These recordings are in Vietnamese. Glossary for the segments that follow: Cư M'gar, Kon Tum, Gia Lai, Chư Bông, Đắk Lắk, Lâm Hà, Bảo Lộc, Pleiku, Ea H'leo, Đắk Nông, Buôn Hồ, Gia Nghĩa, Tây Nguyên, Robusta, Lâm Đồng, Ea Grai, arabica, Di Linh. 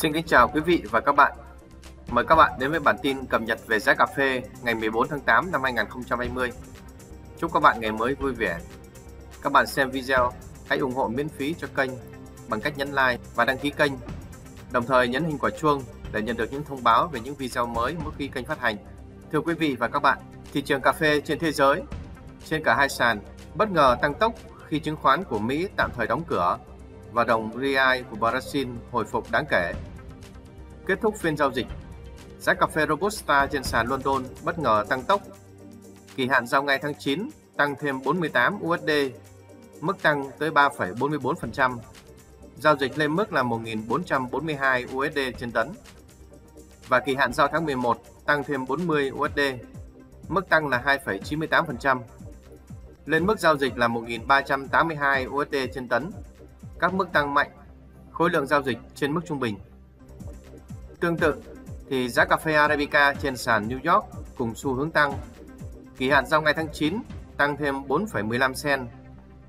Xin kính chào quý vị và các bạn. Mời các bạn đến với bản tin cập nhật về giá cà phê ngày 14 tháng 8 năm 2020. Chúc các bạn ngày mới vui vẻ. Các bạn xem video, hãy ủng hộ miễn phí cho kênh bằng cách nhấn like và đăng ký kênh. Đồng thời nhấn hình quả chuông để nhận được những thông báo về những video mới mỗi khi kênh phát hành. Thưa quý vị và các bạn, thị trường cà phê trên thế giới, trên cả hai sàn, bất ngờ tăng tốc khi chứng khoán của Mỹ tạm thời đóng cửa và đồng real của Brazil hồi phục đáng kể. Kết thúc phiên giao dịch, giá cà phê Robusta trên sàn London bất ngờ tăng tốc. Kỳ hạn giao ngay tháng 9 tăng thêm 48 USD, mức tăng tới 3,44%. Giao dịch lên mức là 1.442 USD trên tấn. Và kỳ hạn giao tháng 11 tăng thêm 40 USD, mức tăng là 2,98%. Lên mức giao dịch là 1.382 USD trên tấn. Các mức tăng mạnh, khối lượng giao dịch trên mức trung bình. Tương tự thì giá cà phê Arabica trên sàn New York cùng xu hướng tăng. Kỳ hạn giao ngay tháng 9 tăng thêm 4,15 sen,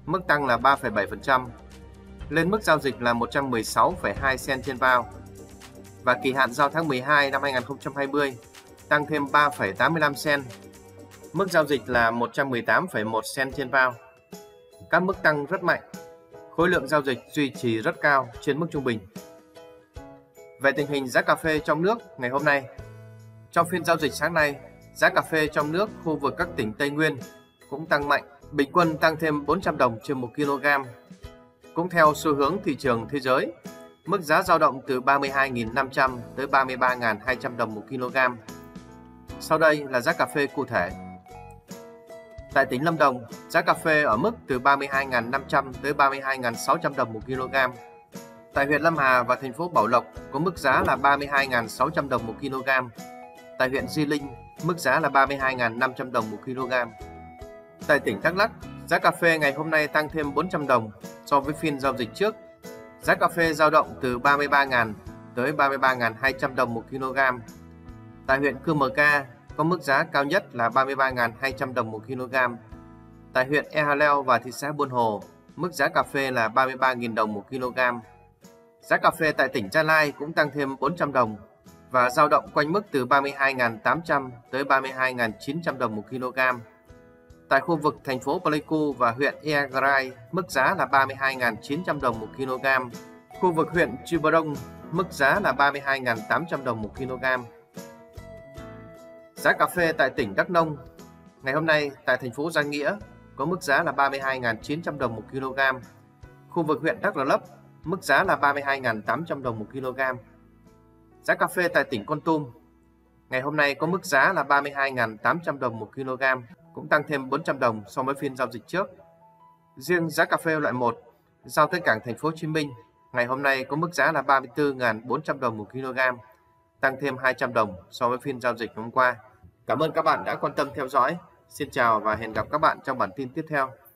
mức tăng là 3,7%, lên mức giao dịch là 116,2 sen trên bao. Và kỳ hạn giao tháng 12 năm 2020 tăng thêm 3,85 sen, mức giao dịch là 118,1 sen trên bao. Các mức tăng rất mạnh, khối lượng giao dịch duy trì rất cao trên mức trung bình. Về tình hình giá cà phê trong nước ngày hôm nay, trong phiên giao dịch sáng nay, giá cà phê trong nước khu vực các tỉnh Tây Nguyên cũng tăng mạnh, bình quân tăng thêm 400 đồng trên 1 kg. Cũng theo xu hướng thị trường thế giới, mức giá dao động từ 32.500 tới 33.200 đồng 1 kg. Sau đây là giá cà phê cụ thể. Tại tỉnh Lâm Đồng, giá cà phê ở mức từ 32.500 tới 32.600 đồng 1 kg. Tại huyện Lâm Hà và thành phố Bảo Lộc có mức giá là 32.600 đồng 1 kg. Tại huyện Di Linh, mức giá là 32.500 đồng 1 kg. Tại tỉnh Đắk Lắk, giá cà phê ngày hôm nay tăng thêm 400 đồng so với phiên giao dịch trước. Giá cà phê dao động từ 33.000 tới 33.200 đồng 1 kg. Tại huyện Cư M'gar có mức giá cao nhất là 33.200 đồng 1 kg. Tại huyện Ea H'leo và thị xã Buôn Hồ, mức giá cà phê là 33.000 đồng 1 kg. Giá cà phê tại tỉnh Gia Lai cũng tăng thêm 400 đồng và dao động quanh mức từ 32.800 tới 32.900 đồng 1 kg. Tại khu vực thành phố Pleiku và huyện Ea Grai, mức giá là 32.900 đồng 1 kg. Khu vực huyện Chư Bông, mức giá là 32.800 đồng 1 kg. Giá cà phê tại tỉnh Đắk Nông ngày hôm nay tại thành phố Gia Nghĩa có mức giá là 32.900 đồng 1 kg. Khu vực huyện Đắk Lắk, mức giá là 32.800 đồng 1 kg. Giá cà phê tại tỉnh Kon Tum ngày hôm nay có mức giá là 32.800 đồng 1 kg, cũng tăng thêm 400 đồng so với phiên giao dịch trước. Riêng giá cà phê loại 1 giao tới cảng thành phố Hồ Chí Minh ngày hôm nay có mức giá là 34.400 đồng 1 kg, tăng thêm 200 đồng so với phiên giao dịch hôm qua. Cảm ơn các bạn đã quan tâm theo dõi. Xin chào và hẹn gặp các bạn trong bản tin tiếp theo.